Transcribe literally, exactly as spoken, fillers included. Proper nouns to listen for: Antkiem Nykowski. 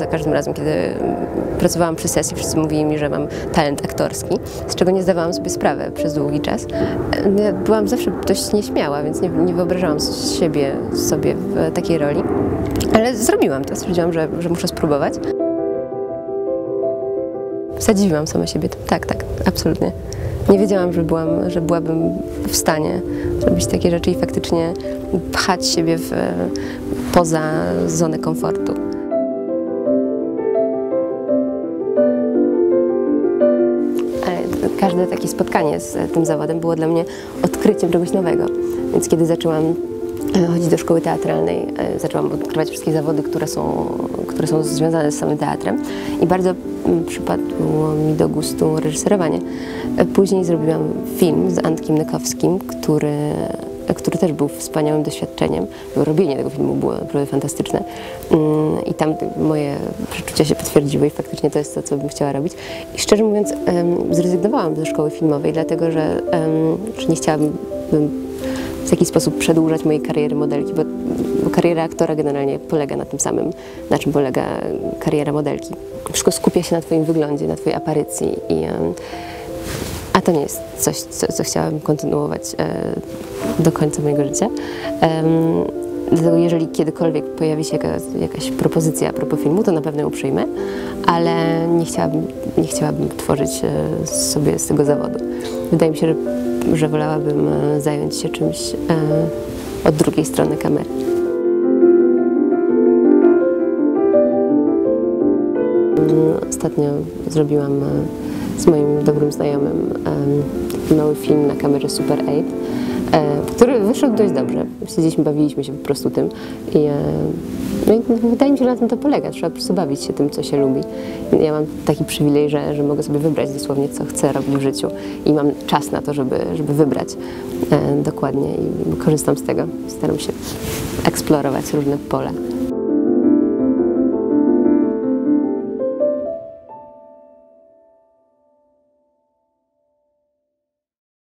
za każdym razem, kiedy pracowałam przy sesji, wszyscy mówili mi, że mam talent aktorski, z czego nie zdawałam sobie sprawy przez długi czas. Ja byłam zawsze dość nieśmiała, więc nie, nie wyobrażałam siebie sobie w takiej roli, ale zrobiłam to, stwierdziłam, że, że muszę spróbować. Zadziwiłam sama siebie, tak, tak, absolutnie. Nie wiedziałam, że, byłam, że byłabym w stanie robić takie rzeczy i faktycznie pchać siebie w, poza zonę komfortu. Ale każde takie spotkanie z tym zawodem było dla mnie odkryciem czegoś nowego, więc kiedy zaczęłam chodzić do szkoły teatralnej, zaczęłam odkrywać wszystkie zawody, które są, które są związane z samym teatrem i bardzo przypadło mi do gustu reżyserowanie. Później zrobiłam film z Antkiem Nykowskim, który, który też był wspaniałym doświadczeniem. Robienie tego filmu było naprawdę fantastyczne i tam moje przeczucia się potwierdziły i faktycznie to jest to, co bym chciała robić. I szczerze mówiąc zrezygnowałam ze szkoły filmowej, dlatego że nie chciałabym w taki sposób przedłużać mojej kariery modelki, bo, bo kariera aktora generalnie polega na tym samym, na czym polega kariera modelki. Wszystko skupia się na twoim wyglądzie, na twojej aparycji, i, a to nie jest coś, co, co chciałabym kontynuować e, do końca mojego życia. E, dlatego jeżeli kiedykolwiek pojawi się jaka, jakaś propozycja a propos filmu, to na pewno ją przyjmę, ale nie chciałabym, nie chciałabym tworzyć e, sobie z tego zawodu. Wydaje mi się, że że wolałabym zająć się czymś e, od drugiej strony kamery. Ostatnio zrobiłam z moim dobrym znajomym e, mały film na kamerze Super osiem, e, który wyszedł dość dobrze. Siedzieliśmy, bawiliśmy się po prostu tym i e, no i wydaje mi się, że na tym to polega. Trzeba po prostu bawić się tym, co się lubi. Ja mam taki przywilej, że, że mogę sobie wybrać dosłownie, co chcę robić w życiu i mam czas na to, żeby, żeby wybrać e, dokładnie i korzystam z tego. Staram się eksplorować różne pola.